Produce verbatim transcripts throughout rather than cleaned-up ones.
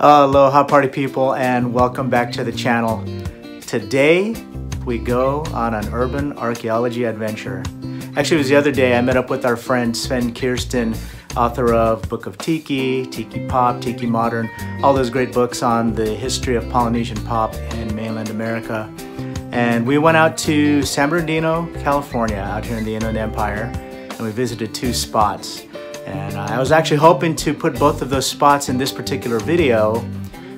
Uh, aloha party people, and welcome back to the channel. Today we go on an urban archaeology adventure. Actually, it was the other day I met up with our friend Sven Kirsten, author of Book of Tiki, Tiki Pop, Tiki Modern, all those great books on the history of Polynesian pop in mainland America. And we went out to San Bernardino, California, out here in the Inland Empire, and we visited two spots. And I was actually hoping to put both of those spots in this particular video,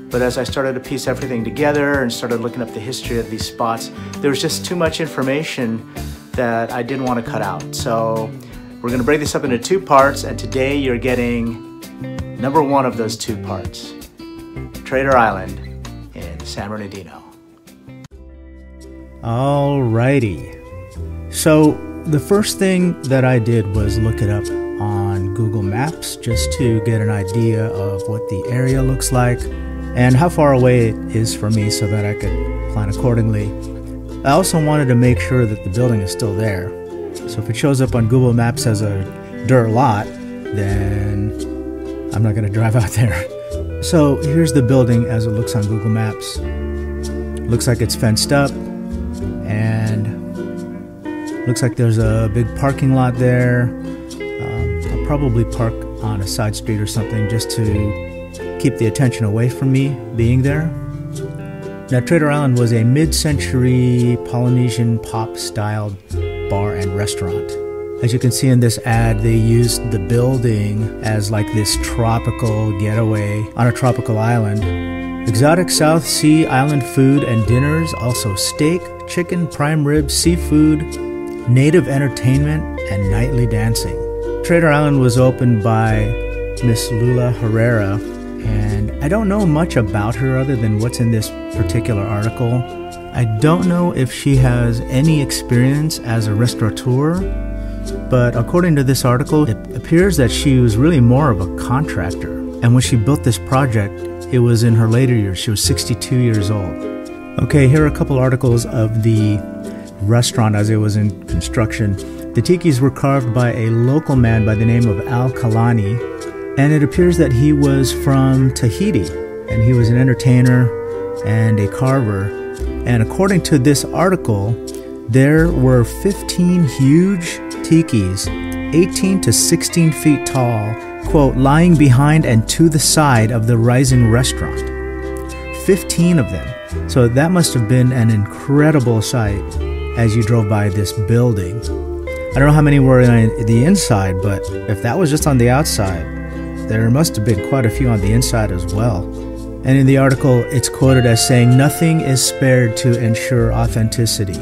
but as I started to piece everything together and started looking up the history of these spots, there was just too much information that I didn't want to cut out. So we're going to break this up into two parts, and today you're getting number one of those two parts, Trader Island in San Bernardino. Alrighty, so the first thing that I did was look it up on Google Maps just to get an idea of what the area looks like and how far away it is from me so that I could plan accordingly. I also wanted to make sure that the building is still there. So if it shows up on Google Maps as a dirt lot, then I'm not going to drive out there. So here's the building as it looks on Google Maps. Looks like it's fenced up, and looks like there's a big parking lot there. Probably park on a side street or something just to keep the attention away from me being there. Now, Trader Island was a mid-century Polynesian pop-styled bar and restaurant. As you can see in this ad, they used the building as like this tropical getaway on a tropical island. Exotic South Sea Island food and dinners, also steak, chicken, prime rib, seafood, native entertainment, and nightly dancing. Trader Island was opened by Miss Lula Herrera, and I don't know much about her other than what's in this particular article. I don't know if she has any experience as a restaurateur, but according to this article, it appears that she was really more of a contractor. And when she built this project, it was in her later years. She was sixty-two years old. Okay, here are a couple articles of the restaurant as it was in construction. The tikis were carved by a local man by the name of Al Kalani, and it appears that he was from Tahiti, and he was an entertainer and a carver. And according to this article, there were fifteen huge tikis, eighteen to sixteen feet tall, quote, lying behind and to the side of the rising restaurant. fifteen of them. So that must have been an incredible sight as you drove by this building. I don't know how many were on the inside, but if that was just on the outside, there must have been quite a few on the inside as well. And in the article, it's quoted as saying, "Nothing is spared to ensure authenticity."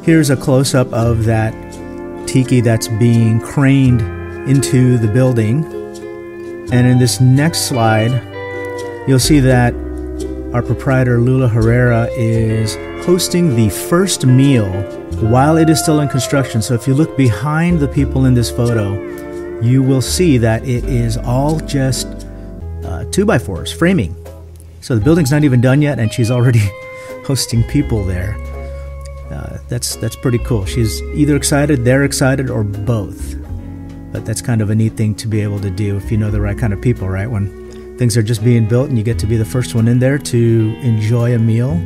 Here's a close-up of that tiki that's being craned into the building. And in this next slide, you'll see that our proprietor, Lula Herrera, is hosting the first meal while it is still in construction. So if you look behind the people in this photo, you will see that it is all just uh, two by fours framing. So the building's not even done yet, and she's already hosting people there. Uh, that's that's pretty cool. She's either excited, they're excited, or both. But that's kind of a neat thing to be able to do if you know the right kind of people, right? When things are just being built and you get to be the first one in there to enjoy a meal.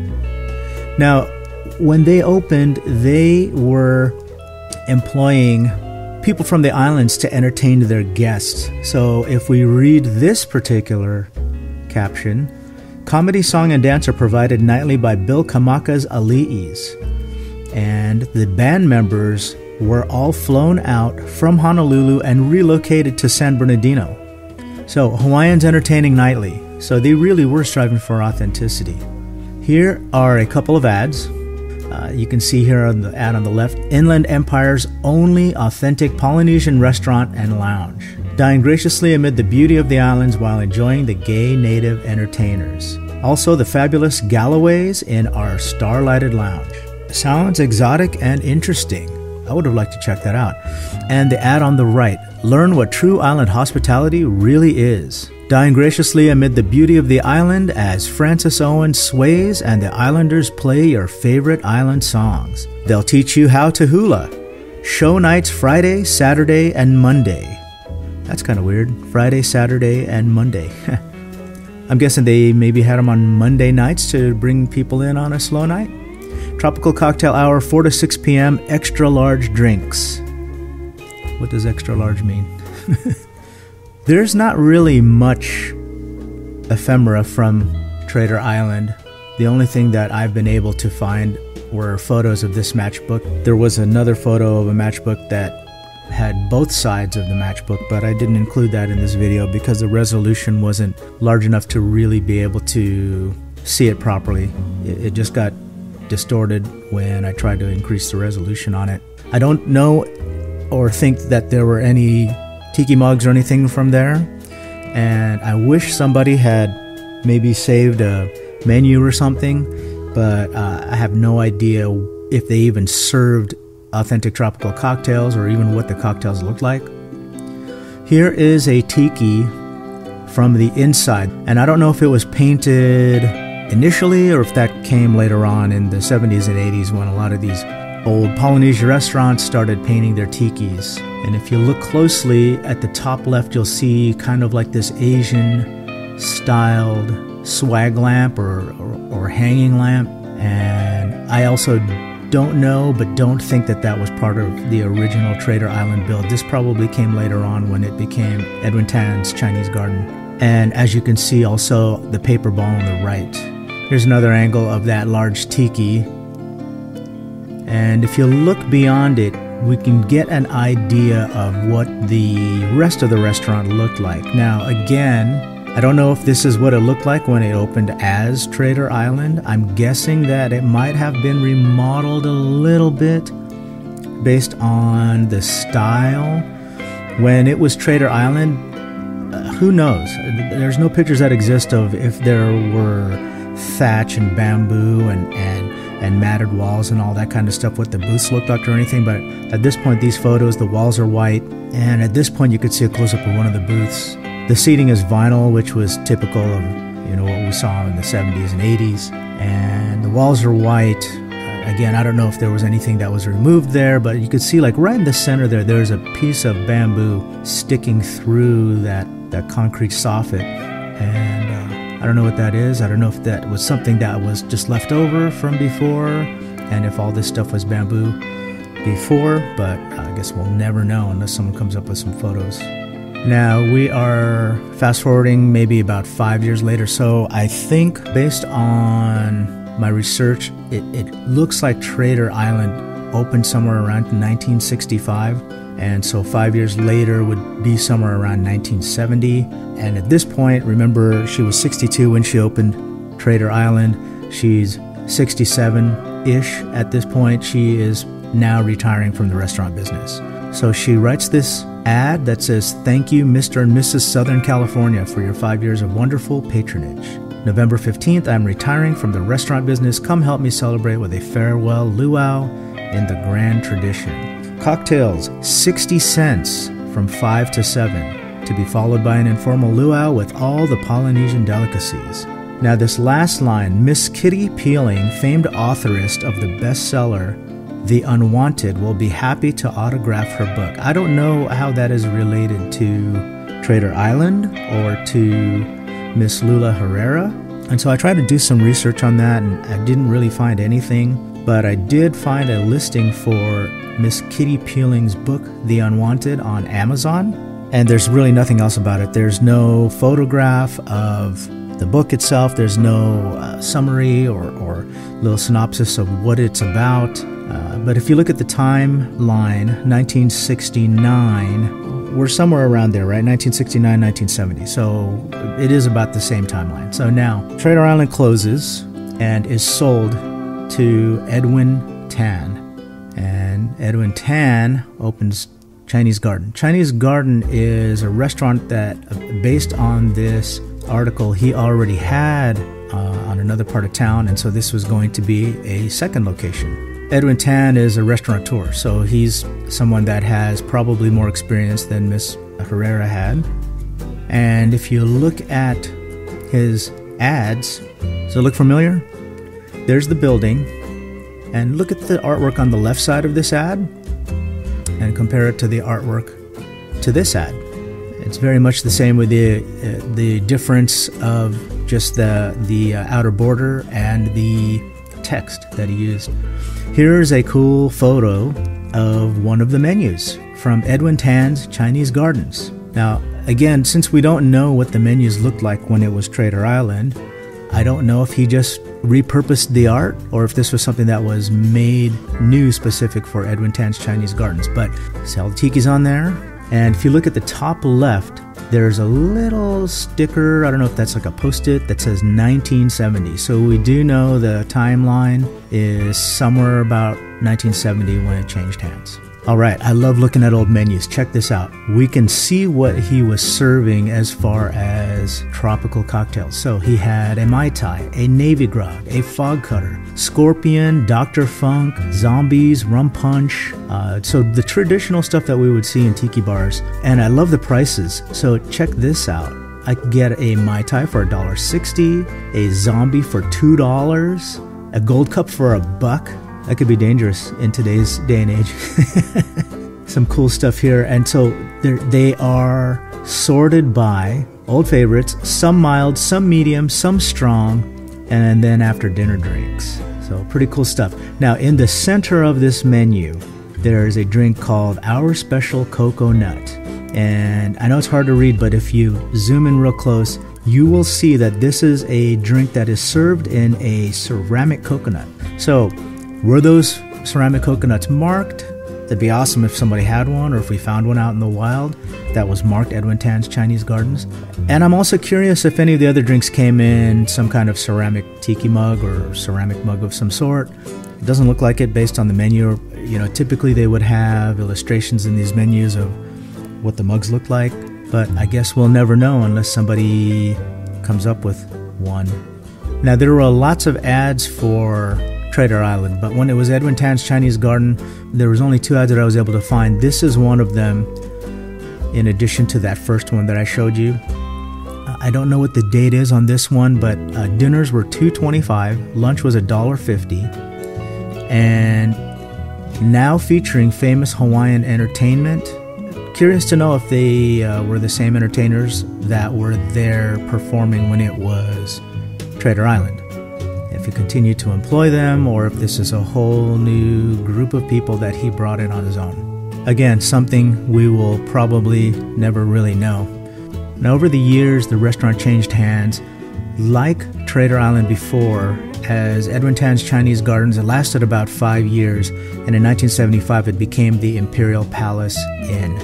Now, when they opened, they were employing people from the islands to entertain their guests. So if we read this particular caption, comedy, song, and dance are provided nightly by Bill Kamaka's Ali'i's. And the band members were all flown out from Honolulu and relocated to San Bernardino. So Hawaiians entertaining nightly. So they really were striving for authenticity. Here are a couple of ads. Uh, you can see here on the ad on the left, Inland Empire's only authentic Polynesian restaurant and lounge. Dine graciously amid the beauty of the islands while enjoying the gay native entertainers. Also the fabulous Galloways in our star-lighted lounge. Sounds exotic and interesting. I would have liked to check that out. And the ad on the right, learn what true island hospitality really is. Dine graciously amid the beauty of the island as Francis Owen sways and the islanders play your favorite island songs. They'll teach you how to hula. Show nights Friday, Saturday, and Monday. That's kind of weird. Friday, Saturday, and Monday. I'm guessing they maybe had them on Monday nights to bring people in on a slow night. Tropical cocktail hour, four to six p m, extra large drinks. What does extra large mean? There's not really much ephemera from Trader Island. The only thing that I've been able to find were photos of this matchbook. There was another photo of a matchbook that had both sides of the matchbook, but I didn't include that in this video because the resolution wasn't large enough to really be able to see it properly. It, it just got distorted when I tried to increase the resolution on it. I don't know or think that there were any tiki mugs or anything from there, and I wish somebody had maybe saved a menu or something, but uh, I have no idea if they even served authentic tropical cocktails or even what the cocktails looked like. Here is a tiki from the inside, and I don't know if it was painted initially or if that came later on in the seventies and eighties when a lot of these old Polynesian restaurants started painting their tikis. And if you look closely at the top left, you'll see kind of like this Asian styled swag lamp or, or, or hanging lamp, and I also don't know, but don't think that that was part of the original Trader Island build. This probably came later on when it became Edwin Tan's Chinese Garden. And as you can see, also the paper ball on the right. Here's another angle of that large tiki. And if you look beyond it, we can get an idea of what the rest of the restaurant looked like. Now, again, I don't know if this is what it looked like when it opened as Trader Island. I'm guessing that it might have been remodeled a little bit based on the style. When it was Trader Island, uh, who knows? There's no pictures that exist of if there were thatch and bamboo and, and, and matted walls and all that kind of stuff, what the booths looked like or anything. But at this point, these photos, the walls are white. And at this point, you could see a close-up of one of the booths. The seating is vinyl, which was typical of, you know, what we saw in the seventies and eighties. And the walls are white. Again, I don't know if there was anything that was removed there, but you could see like right in the center there, there's a piece of bamboo sticking through that, that concrete soffit. And uh, I don't know what that is. I don't know if that was something that was just left over from before and if all this stuff was bamboo before, but I guess we'll never know unless someone comes up with some photos. Now, we are fast-forwarding maybe about five years later, so I think based on my research, it, it looks like Trader Island opened somewhere around nineteen sixty-five, and so five years later would be somewhere around nineteen seventy. And at this point, remember, she was sixty-two when she opened Trader Island. She's sixty-seven-ish at this point. She is now retiring from the restaurant business. So she writes this ad that says, "Thank you, Mister and Missus Southern California, for your five years of wonderful patronage. November fifteenth, I'm retiring from the restaurant business. Come help me celebrate with a farewell luau in the grand tradition. Cocktails, sixty cents from five to seven, to be followed by an informal luau with all the Polynesian delicacies." Now this last line, Miss Kitty Peeling, famed authorist of the bestseller The Unwanted, will be happy to autograph her book. I don't know how that is related to Trader Island or to Miss Lula Herrera. And so I tried to do some research on that, and I didn't really find anything. But I did find a listing for Miss Kitty Peeling's book, The Unwanted, on Amazon. And there's really nothing else about it. There's no photograph of the book itself. There's no uh, summary or, or little synopsis of what it's about. Uh, but if you look at the timeline, nineteen sixty-nine, we're somewhere around there, right? nineteen sixty-nine, nineteen seventy. So it is about the same timeline. So now, Trader Island closes and is sold to Edwin Tan. And Edwin Tan opens Chinese Garden. Chinese Garden is a restaurant that, based on this article, he already had uh, on another part of town. And so this was going to be a second location. Edwin Tan is a restaurateur, so he's someone that has probably more experience than Miss Herrera had. And if you look at his ads, does it look familiar? There's the building, and look at the artwork on the left side of this ad, and compare it to the artwork to this ad. It's very much the same with the uh, the difference of just the the uh, outer border and the text that he used. Here's a cool photo of one of the menus from Edwin Tan's Chinese Gardens. Now, again, since we don't know what the menus looked like when it was Trader Island, I don't know if he just repurposed the art or if this was something that was made new specific for Edwin Tan's Chinese Gardens. But salad tiki's on there. And if you look at the top left, there's a little sticker, I don't know if that's like a post-it, that says nineteen seventy. So we do know the timeline is somewhere about nineteen seventy when it changed hands. All right, I love looking at old menus. Check this out. We can see what he was serving as far as tropical cocktails. So he had a Mai Tai, a Navy Grog, a Fog Cutter, Scorpion, Doctor Funk, Zombies, Rum Punch. Uh, so the traditional stuff that we would see in tiki bars. And I love the prices. So check this out. I could get a Mai Tai for a dollar sixty, a Zombie for two dollars, a Gold Cup for a buck. That could be dangerous in today's day and age. Some cool stuff here. And so they are sorted by old favorites, some mild, some medium, some strong, and then after dinner drinks. So pretty cool stuff. Now in the center of this menu, there is a drink called Our Special Cocoa Nut. And I know it's hard to read, but if you zoom in real close, you will see that this is a drink that is served in a ceramic coconut. So were those ceramic coconuts marked? That'd be awesome if somebody had one, or if we found one out in the wild that was marked Edwin Tan's Chinese Gardens. And I'm also curious if any of the other drinks came in some kind of ceramic tiki mug or ceramic mug of some sort. It doesn't look like it based on the menu. You know, typically they would have illustrations in these menus of what the mugs look like, but I guess we'll never know unless somebody comes up with one. Now, there were lots of ads for Trader Island, but when it was Edwin Tan's Chinese Garden, there was only two ads that I was able to find. This is one of them, in addition to that first one that I showed you. I don't know what the date is on this one, but uh, dinners were two twenty-five, lunch was a dollar fifty, and now featuring famous Hawaiian entertainment. Curious to know if they uh, were the same entertainers that were there performing when it was Trader Island, if you continue to employ them, or if this is a whole new group of people that he brought in on his own. Again, something we will probably never really know. Now, over the years, the restaurant changed hands. Like Trader Island before, as Edwin Tan's Chinese Gardens, it lasted about five years, and in nineteen seventy-five, it became the Imperial Palace Inn.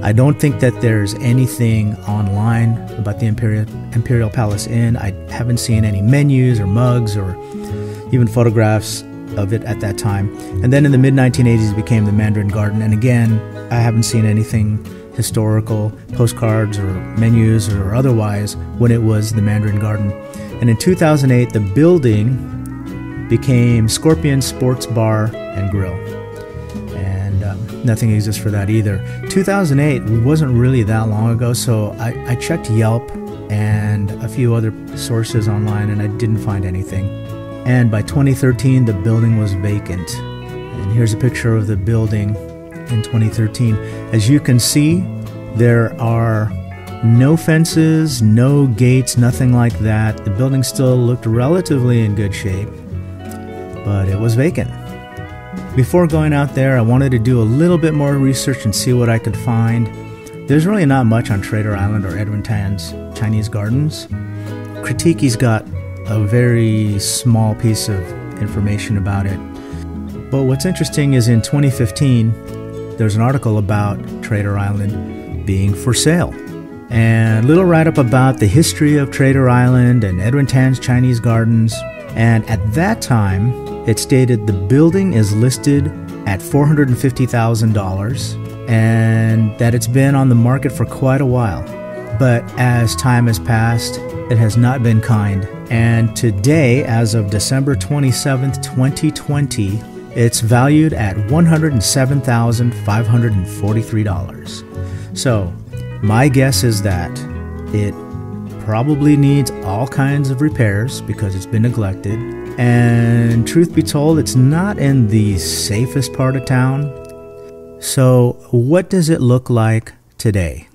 I don't think that there's anything online about the Imperial, Imperial Palace Inn. I haven't seen any menus or mugs or even photographs of it at that time. And then in the mid nineteen eighties, it became the Mandarin Garden. And again, I haven't seen anything historical, postcards or menus or otherwise, when it was the Mandarin Garden. And in two thousand eight, the building became Scorpions Sports Bar and Grill. Nothing exists for that either. two thousand eight wasn't really that long ago, so I, I checked Yelp and a few other sources online, and I didn't find anything. And by twenty thirteen, the building was vacant. And here's a picture of the building in twenty thirteen. As you can see, there are no fences, no gates, nothing like that. The building still looked relatively in good shape, but it was vacant. Before going out there, I wanted to do a little bit more research and see what I could find. There's really not much on Trader Island or Edwin Tan's Chinese Gardens. Critiki's got a very small piece of information about it. But what's interesting is in twenty fifteen, there's an article about Trader Island being for sale. And a little write-up about the history of Trader Island and Edwin Tan's Chinese Gardens. And at that time, it stated the building is listed at four hundred fifty thousand dollars and that it's been on the market for quite a while. But as time has passed, it has not been kind. And today, as of December twenty-seventh, twenty twenty, it's valued at one hundred seven thousand five hundred forty-three dollars. So my guess is that it probably needs all kinds of repairs because it's been neglected. And truth be told, it's not in the safest part of town. So what does it look like today?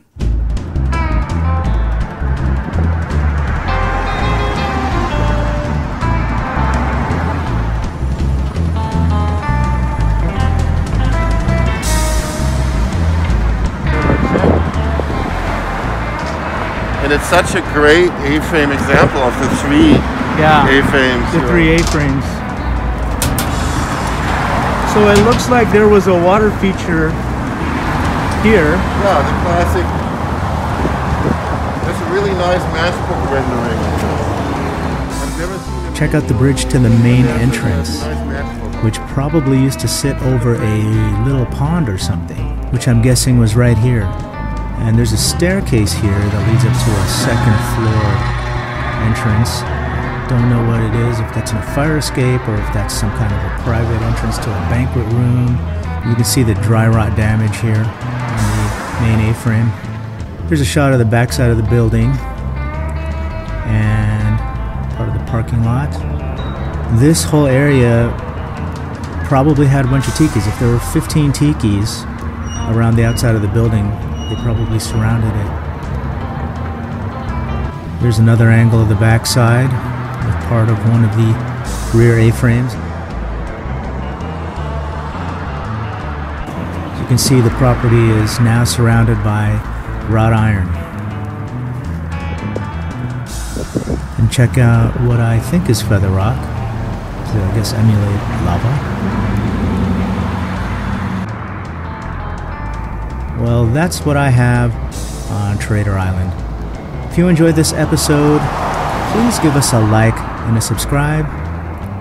it's such a great A-frame example of the three yeah, A-frames. The three A-frames. So it looks like there was a water feature here. Yeah, the classic. That's a really nice matchbook rendering. Check out the bridge to the main entrance, which probably used to sit over a little pond or something, which I'm guessing was right here. And there's a staircase here that leads up to a second floor entrance. Don't know what it is, if that's a fire escape or if that's some kind of a private entrance to a banquet room. You can see the dry rot damage here on the main A-frame. Here's a shot of the backside of the building and part of the parking lot. This whole area probably had a bunch of tikis. If there were fifteen tikis around the outside of the building, they probably surrounded it. There's another angle of the backside with part of one of the rear A-frames. As you can see, the property is now surrounded by wrought iron. And check out what I think is feather rock, to I guess emulate lava. Well, that's what I have on Trader Island. If you enjoyed this episode, please give us a like and a subscribe.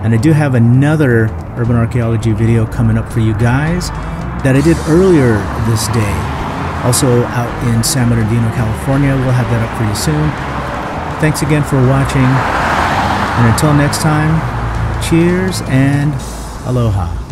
And I do have another urban archaeology video coming up for you guys that I did earlier this day. Also out in San Bernardino, California. We'll have that up for you soon. Thanks again for watching. And until next time, cheers and aloha.